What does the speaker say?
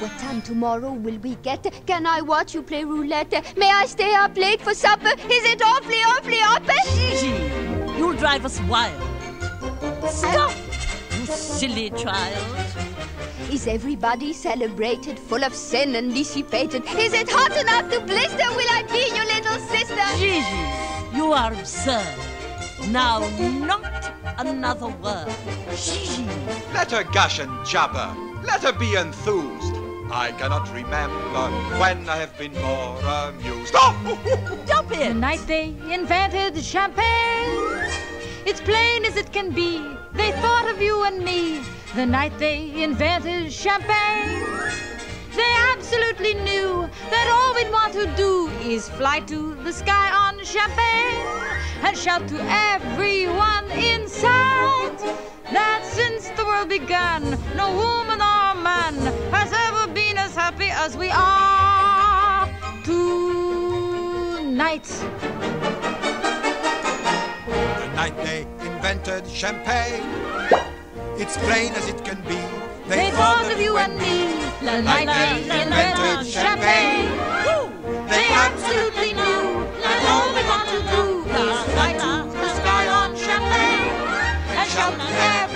What time tomorrow will we get? Can I watch you play roulette? May I stay up late for supper? Is it awfully open? Gigi, you'll drive us wild. Stop, you silly child. Is everybody celebrated, full of sin and dissipated? Is it hot enough to blister? Will I be your little sister? Gigi, you are absurd. Now, not another word. Gigi. Let her gush and jabber. Let her be enthused. I cannot remember when I have been more amused. Oh! Stop it! The night they invented champagne, it's plain as it can be. They thought of you and me. The night they invented champagne, they absolutely knew that all we'd want to do is fly to the sky on champagne and shout to everyone in sight that since the world began, no woman or man has ever been as happy as we are tonight. The night they invented champagne, it's plain as it can be. They thought of you and me. The night they invented champagne, they absolutely knew that all we want to do is fly to the sky on champagne and shout